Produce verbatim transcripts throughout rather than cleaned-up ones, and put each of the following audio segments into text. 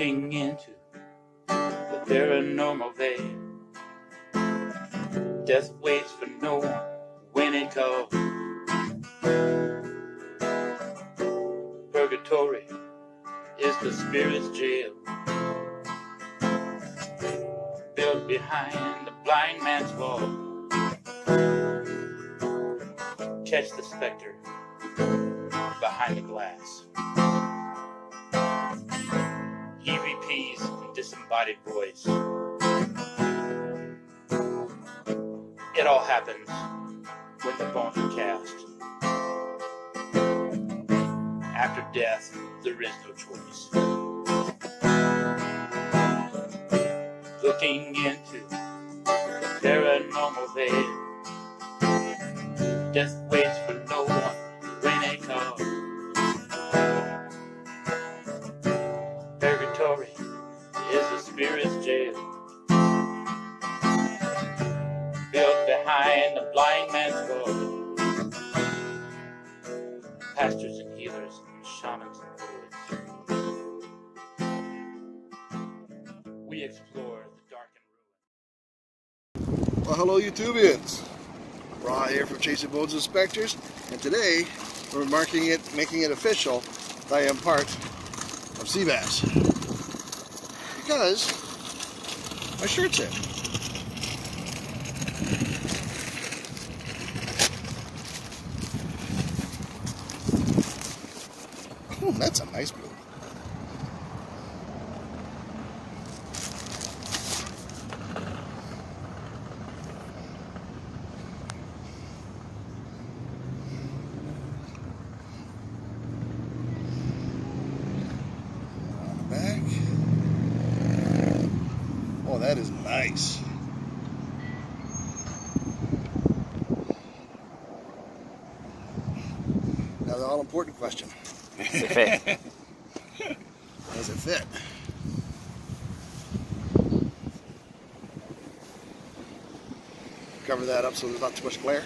drifting into the paranormal veil. Death waits for no one when it calls. Purgatory is the spirit's jail, built behind the blind man's wall. Catch the specter behind the glass. E V P's disembodied voice. It all happens when the bones are cast. After death, there is no choice. Looking into the paranormal veil. Death waits for no one when it comes. Purgatory is the spirit's jail, built behind the blind man's wall. Pastors and healers and shamans and poets, we explore the dark and ruin. Well, hello YouTubians. Raw here from Chasing Bones and Spectres, and today we're marking it, making it official that I am part of Sea Bass, because my shirt's in. Oh, that's a nice blue. That is nice. Now the all-important question. Does it fit? Does it fit? Cover that up so there's not too much glare.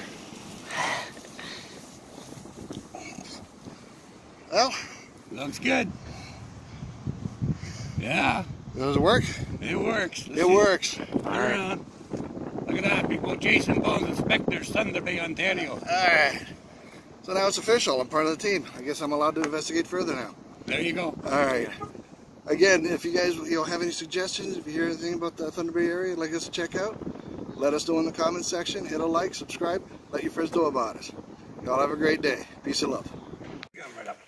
Well, looks good. Yeah. Does it work? It works. Let's it works. All right. Look at that, people. Chasing Bones and Spectres, Thunder Bay, Ontario. All right. So now it's official. I'm part of the team. I guess I'm allowed to investigate further now. There you go. All right. Again, if you guys you know, have any suggestions, if you hear anything about the Thunder Bay area you'd like us to check out, let us know in the comments section. Hit a like, subscribe, let your friends know about us. Y'all have a great day. Peace and love. Right up.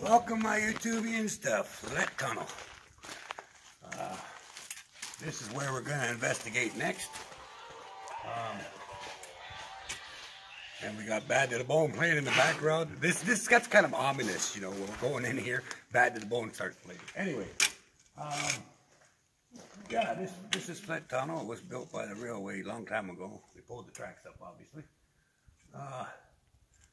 Welcome, my YouTubians, to Flett Tunnel. Uh, this is where we're going to investigate next. Um, and we got Bad to the Bone playing in the background. This this gets kind of ominous, you know, when we're going in here. Bad to the Bone starts playing. Anyway, um, yeah, this, this is Flett Tunnel. It was built by the railway a long time ago. They pulled the tracks up, obviously. Uh,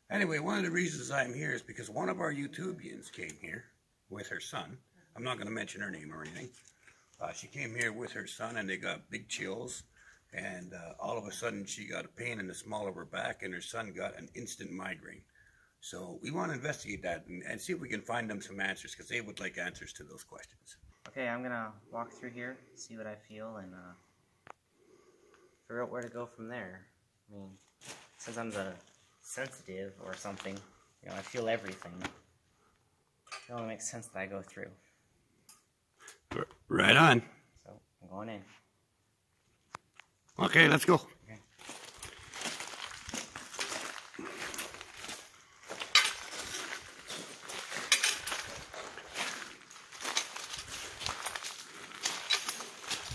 anyway, one of the reasons I'm here is because one of our YouTubians came here with her son. I'm not going to mention her name or anything. Uh, she came here with her son and they got big chills. And uh, all of a sudden she got a pain in the small of her back and her son got an instant migraine. So we want to investigate that and, and see if we can find them some answers, because they would like answers to those questions. Okay, I'm going to walk through here, see what I feel, and uh, figure out where to go from there. I mean, since I'm the sensitive or something, you know, I feel everything. It only makes sense that I go through. Right on. So, I'm going in. Okay, let's go. Okay.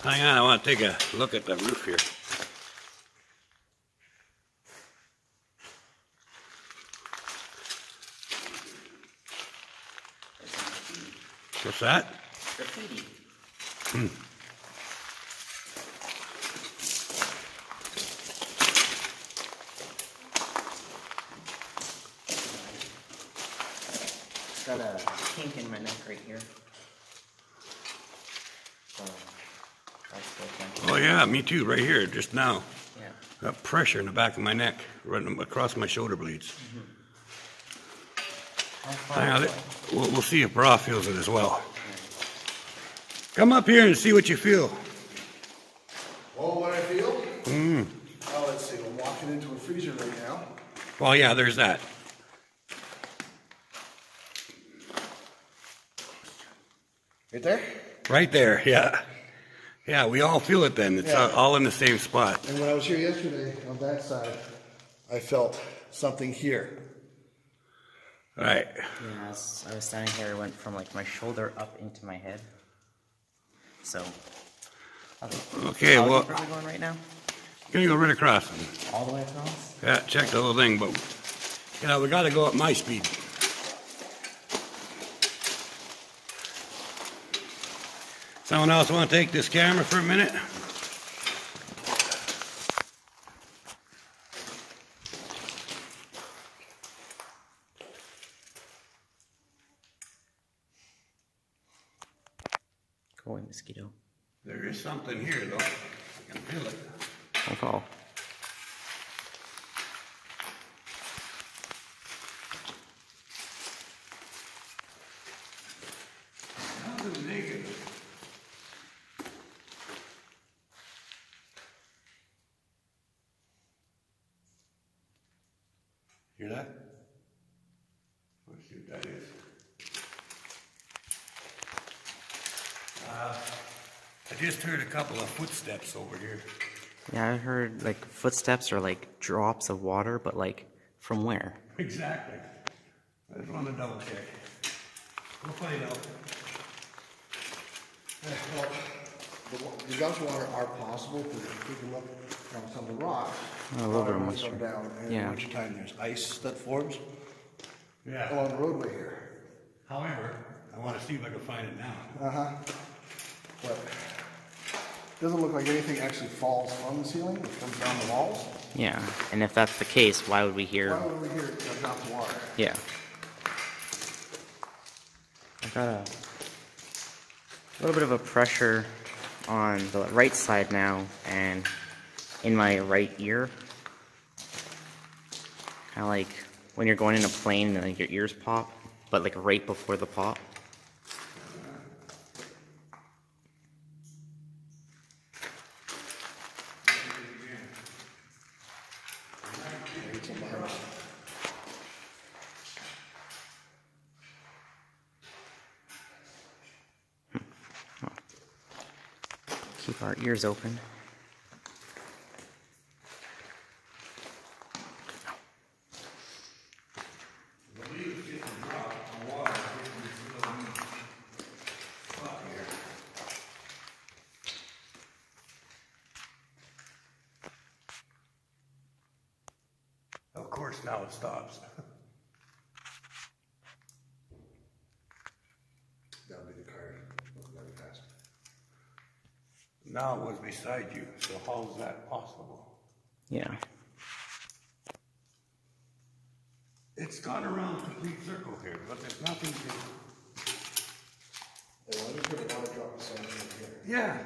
Hang on, I want to take a look at the roof here. What's that? Graffiti. Mm. Got a kink in my neck right here. So that's good. Oh yeah, me too, right here, just now. Yeah. Got pressure in the back of my neck, running across my shoulder blades. Mm-hmm. Hang on, we'll, we'll see if Bra feels it as well. Come up here and see what you feel. Well, what I feel? Mm. Oh, let's see, I'm walking into a freezer right now. Well, yeah, there's that. Right there? Right there, yeah. Yeah, we all feel it then. It's yeah. all in the same spot. And when I was here yesterday, on that side, I felt something here. All right. Yeah, I was, I was standing here, it went from like my shoulder up into my head. So, okay, how well, are we going right now? I'm going to go right across. All the way across? Yeah, check the whole thing, but, you know, we got to go at my speed. Someone else want to take this camera for a minute? Go away, mosquito. There is something here, though. I can feel it. I'll call. Hear that? Let's see what that is. Uh, I just heard a couple of footsteps over here. Yeah, I heard like footsteps or like drops of water, but like from where? Exactly. I just wanted to double check. We'll find out. Well, the, the drops of water are possible because you pick them up from some of the rock. A little bit of moisture. Down, and yeah. In which time there's ice that forms. Yeah. Along the roadway here. However, I want to see if I can find it now. Uh huh. But it doesn't look like anything actually falls from the ceiling. It comes down the walls. Yeah. And if that's the case, why would we hear? Why would we hear a drop of water? Yeah. I got a little bit of a pressure on the right side now, and in my right ear, kind of like when you're going in a plane and like your ears pop, but like right before the pop. Keep our ears open. Of course, now it stops. That'll be the car. Very fast. Now it was beside you, so how is that possible? Yeah. It's gone around a complete circle here, but there's nothing to... They wanted to put a water drop beside you here. Yeah.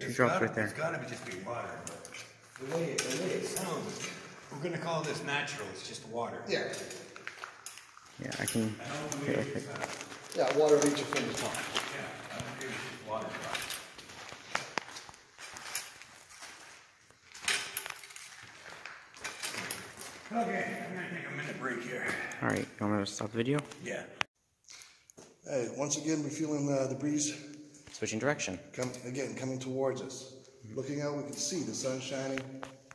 It's got, right there. It's got to be just be water, but the way, the way it sounds, we're going to call this natural, it's just water. Yeah. Yeah, I can... I don't hear it. It. Yeah, water reaches from the top. Yeah, I don't hear it's water drop. Okay, I'm going to take a minute break here. Alright, you want me to stop the video? Yeah. Hey, once again, we're feeling uh, the breeze. Switching direction. Come, again, coming towards us. Mm-hmm. Looking out, we can see the sun shining.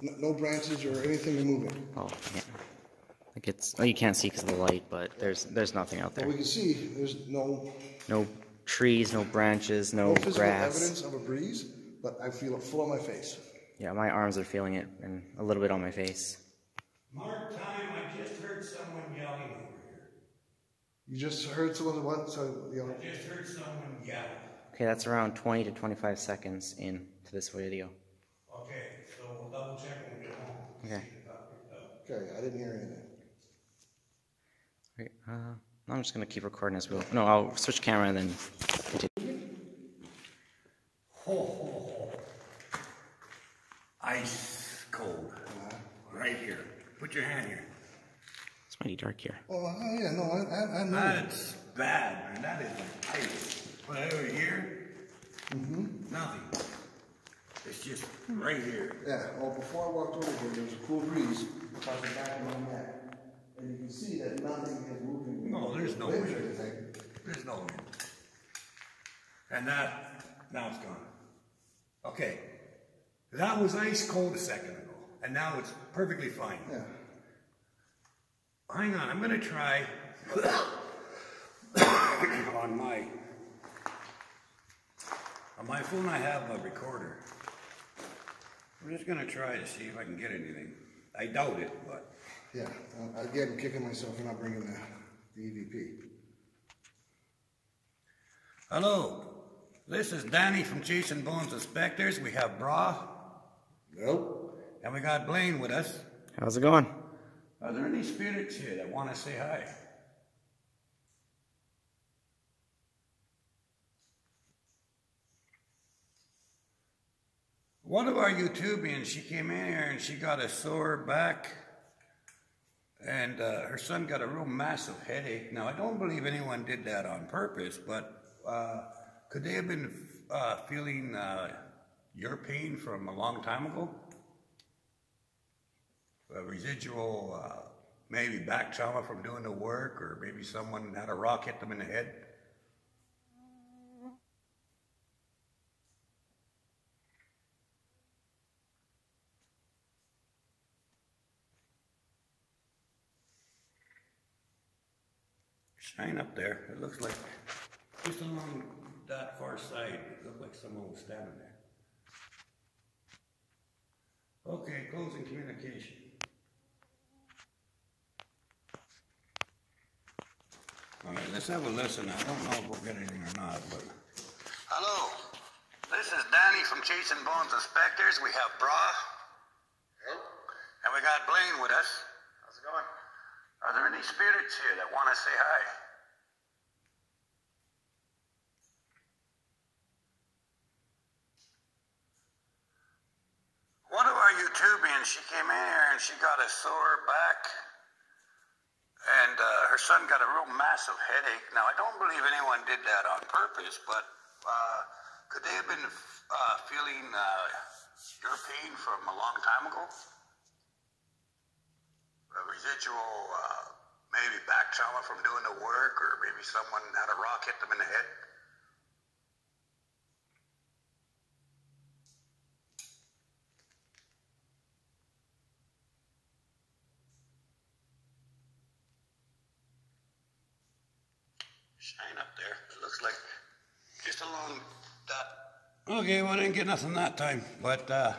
No, no branches or anything moving. Oh, yeah. Like it's, oh, you can't see because of the light, but there's there's nothing out there. But we can see there's no... No trees, no branches, no, no grass. No physical evidence of a breeze, but I feel it full on my face. Yeah, my arms are feeling it, and a little bit on my face. Mark time, I just heard someone yelling over here. You just heard someone what? So, you know, I just heard someone yelling. Okay, that's around twenty to twenty-five seconds into this video. Okay, so we'll double check when we get home. Okay. Okay, I didn't hear anything. Okay, uh, I'm just going to keep recording as well. No, I'll switch camera and then continue. Ho, ho, ho. Ice cold. dark here. Oh, yeah, no, I, I, I know. That's bad, man. That is like ice. But over here, mm-hmm. nothing. It's just right here. Yeah, well, before I walked over here, there was a cool breeze. I was back on my neck. And you can see that nothing is moving. No, there's no wind. There's no wind. And that, now it's gone. Okay. That was ice cold a second ago. And now it's perfectly fine. Yeah. Hang on, I'm going to try on my, on my phone I have a recorder. I'm just going to try to see if I can get anything. I doubt it, but. Yeah, uh, again, I'm kicking myself for not bringing the, the E V P. Hello, this is Danny from Jason Bones Inspectors. We have Bra. Nope. And we got Blaine with us. How's it going? Are there any spirits here that want to say hi? One of our YouTubians, she came in here and she got a sore back, and uh, her son got a real massive headache. Now, I don't believe anyone did that on purpose, but uh, could they have been uh, feeling uh, your pain from a long time ago? A residual, uh, maybe back trauma from doing the work, or maybe someone had a rock hit them in the head? Shine up there. It looks like just along that far side, it looked like someone was standing there. Okay, closing communication. All right, let's have a listen. I don't know if we'll get anything or not, but. Hello, this is Danny from Chasing Bones Inspectors. We have Bra. Hello. And we got Blaine with us. How's it going? Are there any spirits here that want to say hi? One of our YouTubians, she came in here and she got a sore back, and uh, her son got a real massive headache. Now, I don't believe anyone did that on purpose, but uh, could they have been uh, feeling uh, your pain from a long time ago? A residual, uh, maybe back trauma from doing the work, or maybe someone had a rock hit them in the head? Shine up there. It looks like just along that. Okay, well, I didn't get nothing that time, but, uh,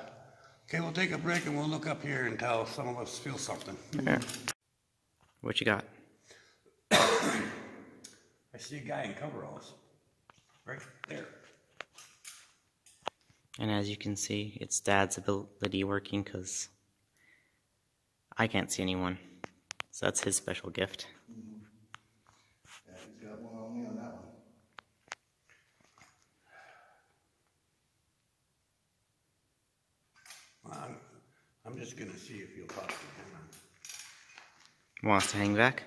okay, we'll take a break and we'll look up here until some of us feel something. Okay. What you got? I see a guy in coveralls. Right there. And as you can see, it's Dad's ability working, because I can't see anyone. So that's his special gift. Mm-hmm. Yeah, he's got one on me on that one. I'm, I'm just going to see if you'll pop it. Wants to hang back?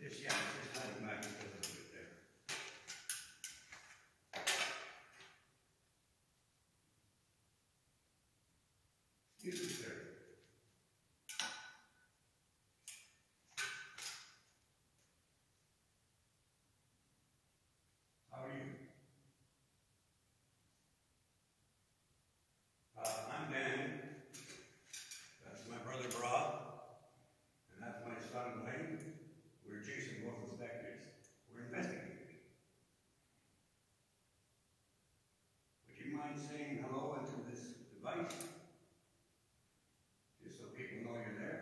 Just, yeah, just hang back because it's right there. Excuse me, sir. How are you? Saying hello into this device, just so people know you're there.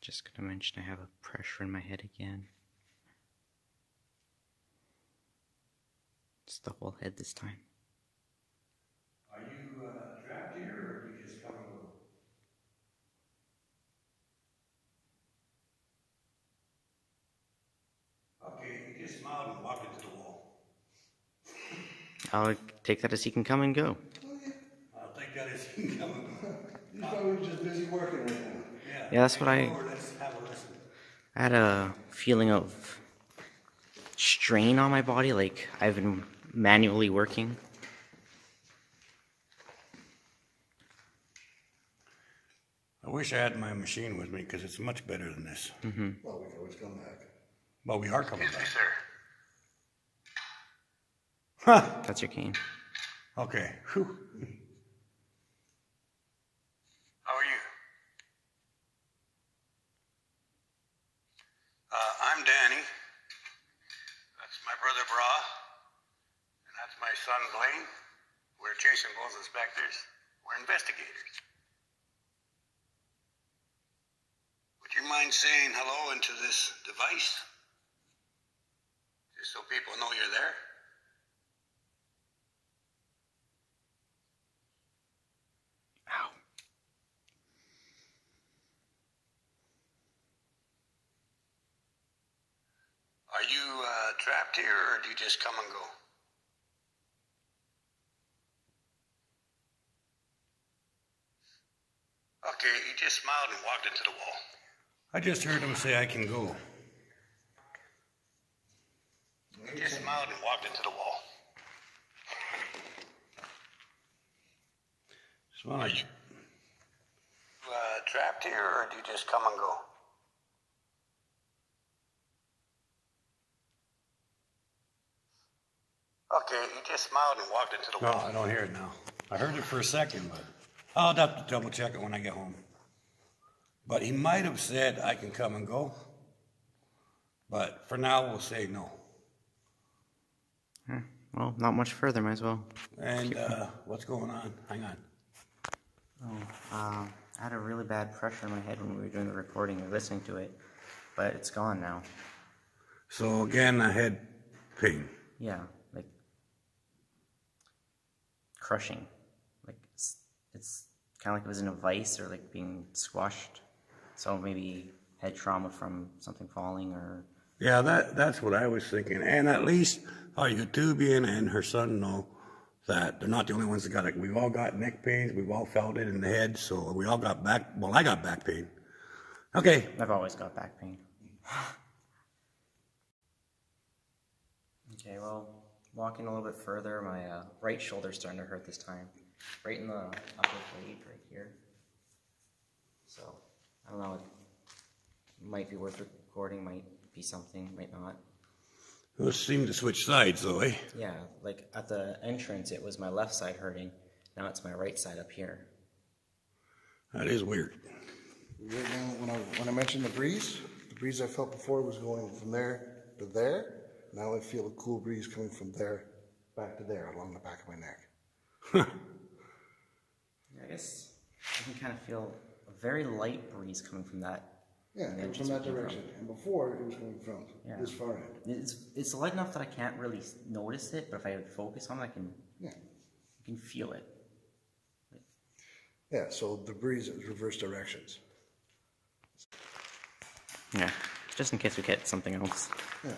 Just gonna mention I have a pressure in my head again. It's the whole head this time. Are you uh, trapped here, or are you just coming over? Okay, you just smiled and walked into the wall. I'll take that as he can come and go. Okay. I'll take that as he can come and go. He's probably just busy working right now. Yeah, that's what I... I had a feeling of strain on my body, like I've been manually working. I wish I had my machine with me, because it's much better than this. Mm-hmm. Well, we can always come back. Well, we are coming back. Excuse me, sir. Huh. That's your cane. Okay. Whew. How are you? Uh, I'm Danny. That's my brother, Bra. And that's my son, Blaine. We're chasing both inspectors. We're investigators. Would you mind saying hello into this device? Just so people know you're there. Ow. Are you uh, trapped here, or do you just come and go? Okay, he just smiled and walked into the wall. I just heard him say I can go. He just smiled and walked into the wall. Swan, are you uh, trapped here, or do you just come and go? Okay, he just smiled and walked into the wall. No, I don't hear it now. I heard it for a second, but I'll have to double check it when I get home. But he might have said, I can come and go. But for now, we'll say no. Well, not much further, might as well. And uh, what's going on? Hang on. Oh, uh, I had a really bad pressure in my head when we were doing the recording and listening to it. But it's gone now. So again, I had pain. Yeah, like crushing. Like it's... it's kind of like it was in a vice or like being squashed. So maybe head trauma from something falling or... Yeah, that that's what I was thinking. And at least our YouTubian and her son know that they're not the only ones that got it. We've all got neck pains. We've all felt it in the head. So we all got back... Well, I got back pain. Okay. I've always got back pain. Okay, well, walking a little bit further, my uh, right shoulder's starting to hurt this time. Right in the upper plate, right here. So, I don't know, it might be worth recording, might be something, might not. Well, it seemed to switch sides, though, eh? Yeah, like at the entrance, it was my left side hurting. Now it's my right side up here. That is weird. When I, when I mentioned the breeze, the breeze I felt before was going from there to there. Now I feel a cool breeze coming from there back to there along the back of my neck. Huh. I guess I can kind of feel a very light breeze coming from that. Yeah, and from that direction. From. And before, it was coming from yeah. this far end. It's, it's light enough that I can't really notice it, but if I focus on it, I can, yeah. I can feel it. Yeah, so the breeze is reverse directions. Yeah, just in case we get something else. Yeah.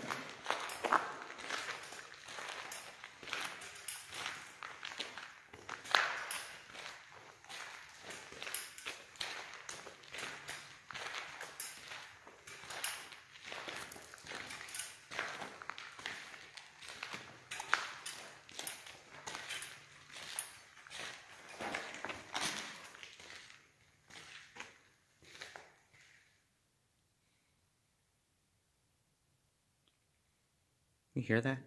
You hear that?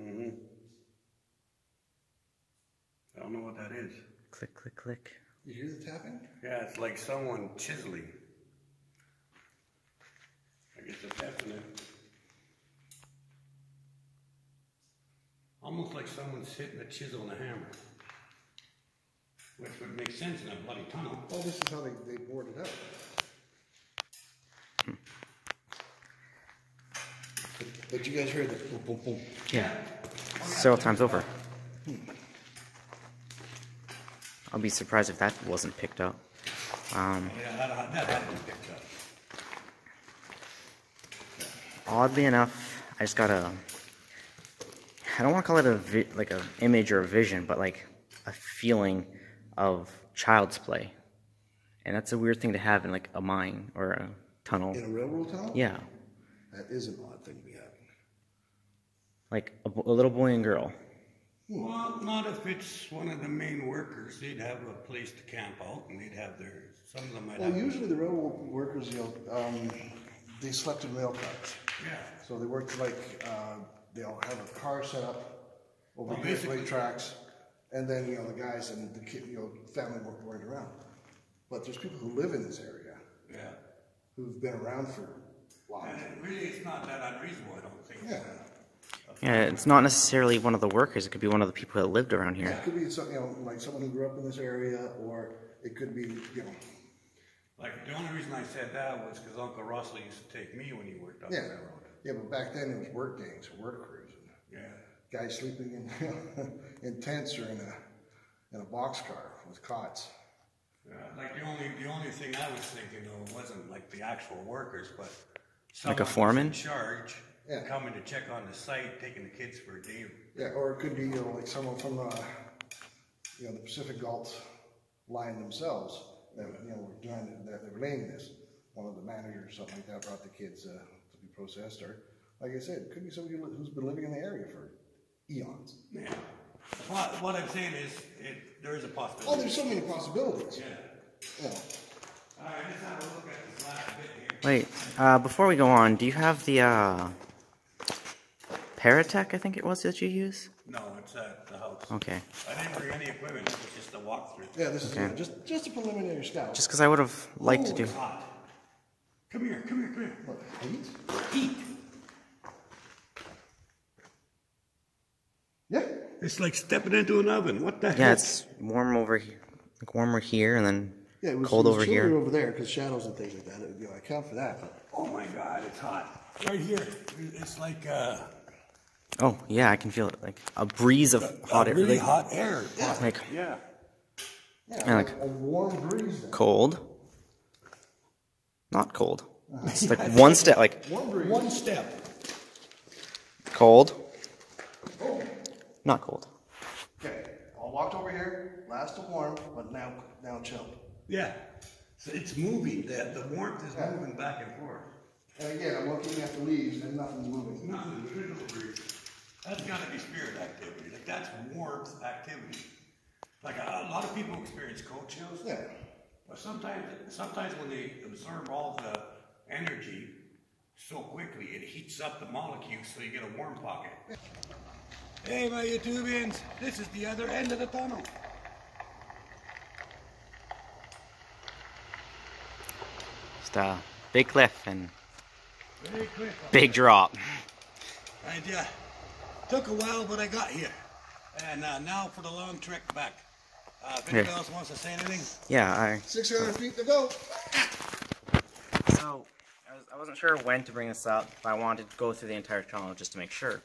Mm-hmm. I don't know what that is. Click, click, click. You hear the tapping? Yeah, it's like someone chiseling. I guess it's happening. Almost like someone's hitting a chisel and a hammer. Which would make sense in a bloody tunnel. Well, this is how they, they board it up. Hmm. But you guys heard the boom, boom, boom. Yeah. Several times over. Hmm. I'll be surprised if that wasn't picked up. Um, yeah, that, that hadn't picked up. Oddly enough, I just got a... I don't want to call it a vi like an image or a vision, but like a feeling of child's play. And that's a weird thing to have in like a mine or a tunnel. In a railroad tunnel? Yeah. That is an odd thing to be having. Like a, a little boy and girl. Well, not if it's one of the main workers. They'd have a place to camp out, and they'd have their, some of them might well, have... Well, usually them. The railroad workers, you know, um, they slept in rail cars. Yeah. So they worked like, uh, they'll have a car set up over well, the rail tracks, and then, you know, the guys and the kid, you know, family worked right around. But there's people who live in this area. Yeah. Who've been around for a while. And really, it's not that unreasonable, I don't think. Yeah. So. Yeah, it's not necessarily one of the workers. It could be one of the people that lived around here. Yeah, it could be something, you know, like someone who grew up in this area, or it could be, you know. Like, the only reason I said that was because Uncle Russell used to take me when he worked on yeah. the railroad. Yeah, but back then it was work gangs or work crews. And yeah. Guys sleeping in, you know, in tents or in a in a boxcar with cots. Yeah. Like, the only, the only thing I was thinking, though, wasn't like the actual workers, but someone like a foreman was in charge. Yeah. Coming to check on the site, taking the kids for a day. Yeah, or it could be, you know, like someone from the, you know, the Pacific Gulf line themselves that, you know, were doing that, they were laying this. One of the managers or something like that brought the kids uh, to be processed, or like I said, it could be somebody who's been living in the area for eons. Yeah. Well, what I'm saying is, it, there is a possibility. Oh, there's so many possibilities. Yeah. Yeah. All right, let's have a look at this last bit here. Wait, uh, before we go on, do you have the? Uh... Paratech, I think it was, that you use? No, it's at the house. Okay. I didn't bring any equipment, it was just a walkthrough. Yeah, this okay. is uh, just just a preliminary scout. Just because I would have liked oh, to do it's hot. Come here, come here, come here. What, heat? Heat. Yeah. It's like stepping into an oven. What the yeah, heck? Yeah, it's warm over here, like warmer here, and then yeah, it was, cold it was over here. Over there, because shadows and things like that. It would, you know, I count for that. But... Oh my God, it's hot. Right here, it's like. Uh, Oh, yeah, I can feel it, like a breeze of a, hot a air. Really like, hot air. Yeah. Like, yeah. yeah and like a warm breeze. Then. Cold. Not cold. Uh, it's yeah, like one step, like. One, breeze. one step. Cold. Oh. Not cold. Okay, I walked over here, last of warm, but now now chilled. Yeah, so it's moving. The, the warmth is yeah. moving back and forth. And again, I'm looking at the leaves and nothing's moving. Nothing's moving. That's got to be spirit activity. Like, that's warmth activity. Like, a, a lot of people experience cold chills. Yeah. But sometimes, sometimes when they absorb all the energy so quickly, it heats up the molecules so you get a warm pocket. Hey, my YouTubians, this is the other end of the tunnel. Just a big cliff and big, cliff big drop. And yeah. Took a while, but I got here. And uh, now for the long trek back. Uh, if anybody else wants to say anything? Yeah, I... six hundred feet to go. So, I, was, I wasn't sure when to bring this up, but I wanted to go through the entire tunnel just to make sure.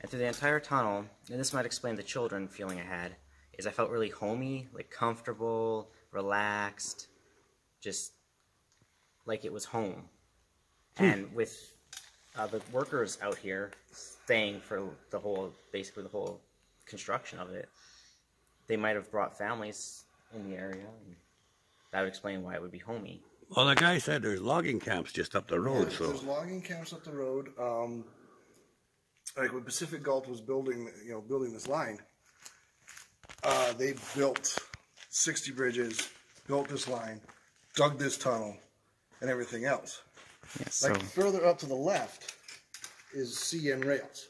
And through the entire tunnel, and this might explain the children feeling I had, is I felt really homey, like comfortable, relaxed, just like it was home. Hmm. And with uh, the workers out here... Staying for the whole, basically the whole construction of it. They might have brought families in the area, and that would explain why it would be homey. Well, the guy said there's logging camps just up the road. Yeah, so there's logging camps up the road. Um, like when Pacific Gulf was building, you know, building this line, uh, they built sixty bridges, built this line, dug this tunnel, and everything else. Yeah, so. Like further up to the left. Is C N rails.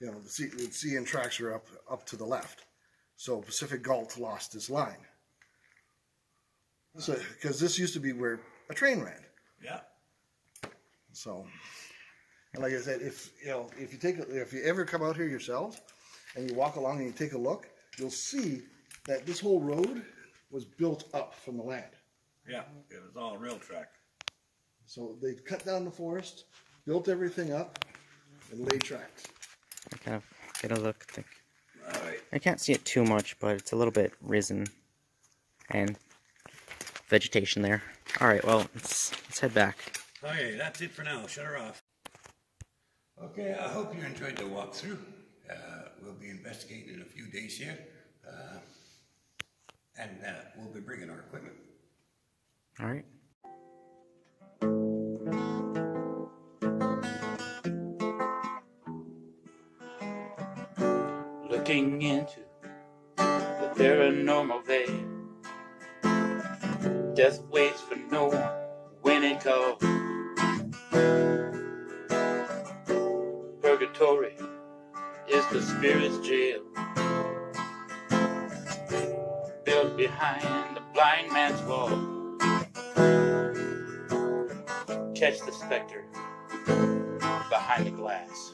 You know, the, C, the C N tracks are up up to the left. So Pacific Gulf lost his line. So because this used to be where a train ran. Yeah. So, and like I said, if you know, if you take if you ever come out here yourselves and you walk along and you take a look, you'll see that this whole road was built up from the land. Yeah, it was all rail track. So they cut down the forest. Built everything up and laid tracks. I kind of get a look. I think. All right. I can't see it too much, but it's a little bit risen and vegetation there. All right, well, let's, let's head back. Okay, that's it for now. Shut her off. Okay, I hope you enjoyed the walkthrough. Uh, we'll be investigating in a few days here, uh, and uh, we'll be bringing our equipment. All right. Looking into the paranormal veil, death waits for no one when it calls. Purgatory is the spirit's jail, built behind the blind man's wall. Catch the specter behind the glass.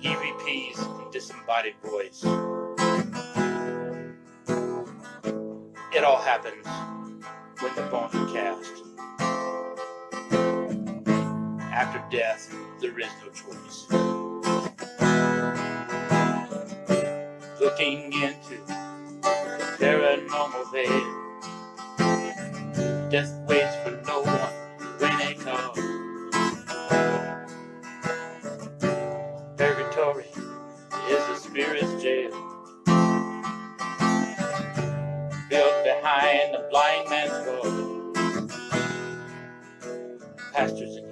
E V P's disembodied voice. It all happens when the bones are cast. After death, there is no choice. Looking into the paranormal veil, death waits for no one when it calls. Purgatory is the spirit's jail, built behind the blind man's wall. Pastors and